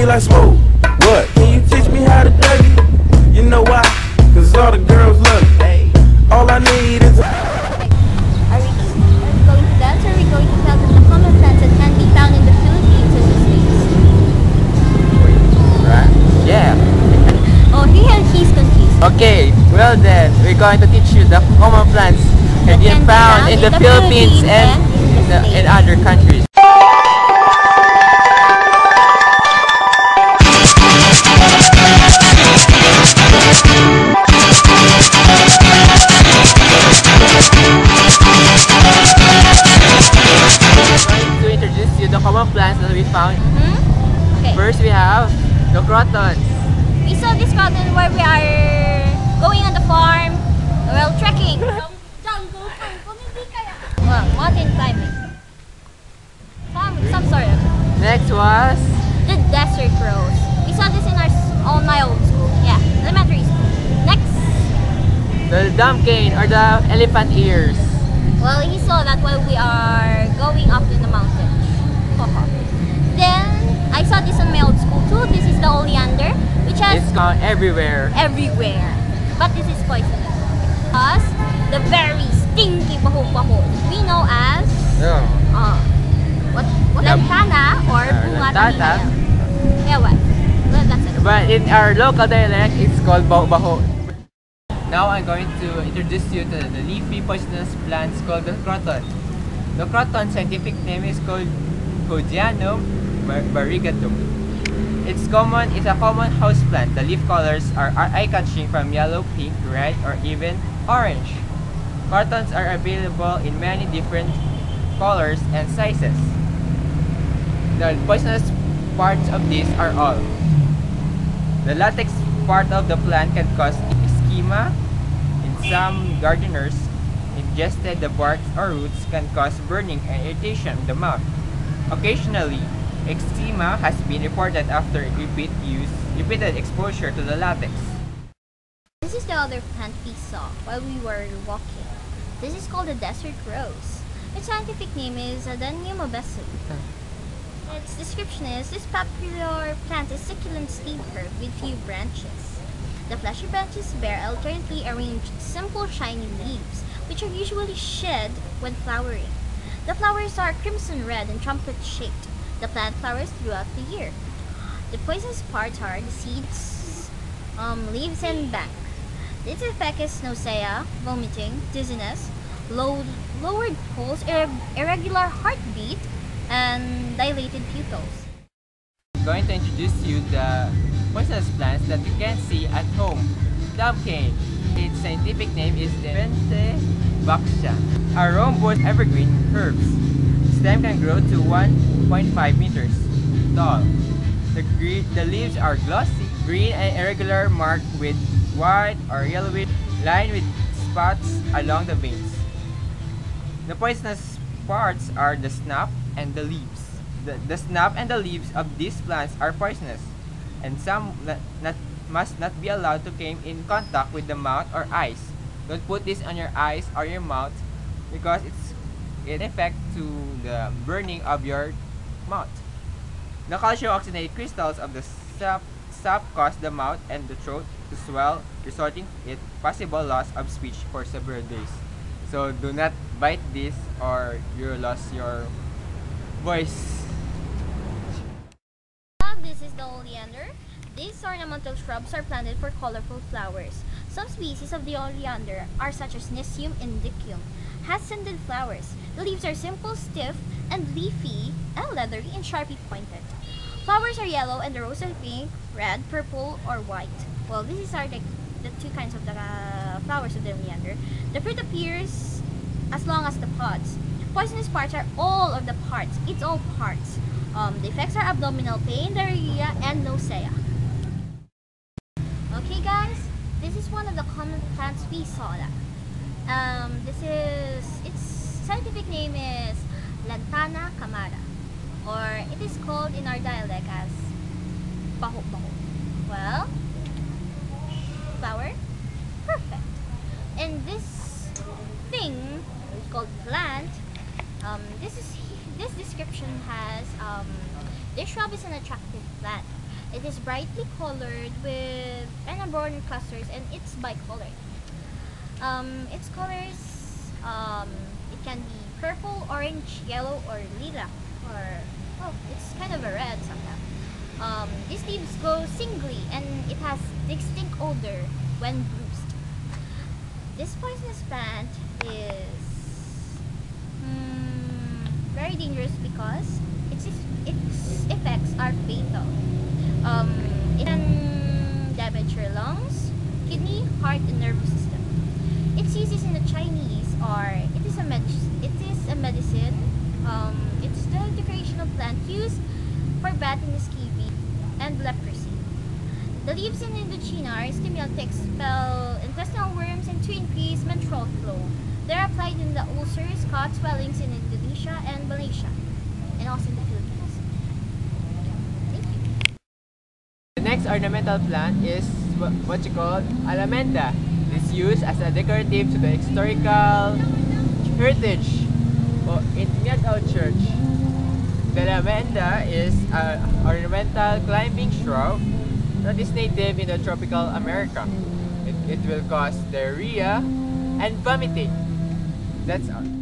be like Smooth. What? Can you teach me how to dug it? You know why? Cause all the girls love it. All I need is a... Okay, well then, we're going to teach you the common plants that can be found in the Philippines and in other countries. I'm going to introduce you the common plants that we found. Okay. First we have the crotons. We saw this croton where we are going on the farm, well, trekking, from jungle to mountain climbing. Some sort of. Next was the desert rose. We saw this in our my old school, elementary school. Next, the dumpkin or the elephant ears. Well, he saw that while we are going up in the mountain. Then I saw this in my old school too. This is the oleander, which has. It's gone everywhere. Everywhere. But this is poisonous because the very stinky paho-paho we know as Lantana or Lantana. Yeah, well, that's it. But in our local dialect, it's called baho-baho. Now I'm going to introduce you to the leafy poisonous plants called the croton. The croton scientific name is called Codiaeum variegatum. It's a common house plant. The leaf colors are eye-catching from yellow, pink, red, or even orange. Crotons are available in many different colors and sizes. The poisonous parts of these are all. The latex part of the plant can cause eczema. In some gardeners, ingested the bark or roots can cause burning and irritation in the mouth. Occasionally, eczema has been reported after repeated exposure to the latex. This is the other plant we saw while we were walking. This is called the desert rose. Its scientific name is Adenium obesum. Its description is, this popular plant is succulent steep herb with few branches. The fleshy branches bear alternately arranged simple shiny leaves, which are usually shed when flowering. The flowers are crimson red and trumpet-shaped. The plant flowers throughout the year. The poisonous parts are the seeds, leaves, and bark. Its effect is nausea, vomiting, dizziness, lowered pulse, irregular heartbeat, and dilated pupils. I'm going to introduce you the poisonous plants that you can see at home. Dumpkin. Its scientific name is Dendeboxia. A rhombus evergreen herbs. The stem can grow to 1.5 meters tall. The leaves are glossy, green and irregular, marked with white or yellowish, lined with spots along the veins. The poisonous parts are the snuff and the leaves. The snuff and the leaves of these plants are poisonous, and some must not be allowed to come in contact with the mouth or eyes. Don't put this on your eyes or your mouth because it's in effect to the burning of your mouth. The calcium oxalate crystals of the sap cause the mouth and the throat to swell, resulting in possible loss of speech for several days. So do not bite this or you'll lose your voice. This is the oleander. These ornamental shrubs are planted for colorful flowers. Some species of the oleander are such as Nerium indicum. Has scented flowers. The leaves are simple, stiff, and leafy, and leathery, and sharply pointed. Flowers are yellow, and the rose are pink, red, purple, or white. Well, these are the two kinds of the flowers of the oleander. The fruit appears as long as the pods. Poisonous parts are all of the parts. It's all parts. The effects are abdominal pain, diarrhea, and nausea. Okay, guys. This is one of the common plants we saw. Its scientific name is Lantana camara, or it is called in our dialect as baho-baho. Well, flower, perfect. And this thing called plant, this description has, this shrub is an attractive plant. It is brightly colored with anaborne clusters and it's bicolored. Its colors, it can be purple, orange, yellow, or lilac, or oh, it's kind of a red sometimes. These leaves go singly and it has distinct odor when bruised. This poisonous plant is very dangerous because its effects are fatal. It can damage your lungs, kidney, heart, and nervous system. Its uses in the Chinese are it is a medicine. It's the decorational plant used for battling scurvy and leprosy. The leaves in Indochina are stimulant to expel intestinal worms and to increase menstrual flow. They're applied in the ulcers, cuts, swellings in Indonesia and Malaysia, and also in the Philippines. Thank you. The next ornamental plant is what you call Alamanda. It's used as a decorative to the historical heritage in Miatao Church. The lavender is an ornamental climbing shrub that is native in the tropical America. It will cause diarrhea and vomiting. That's all.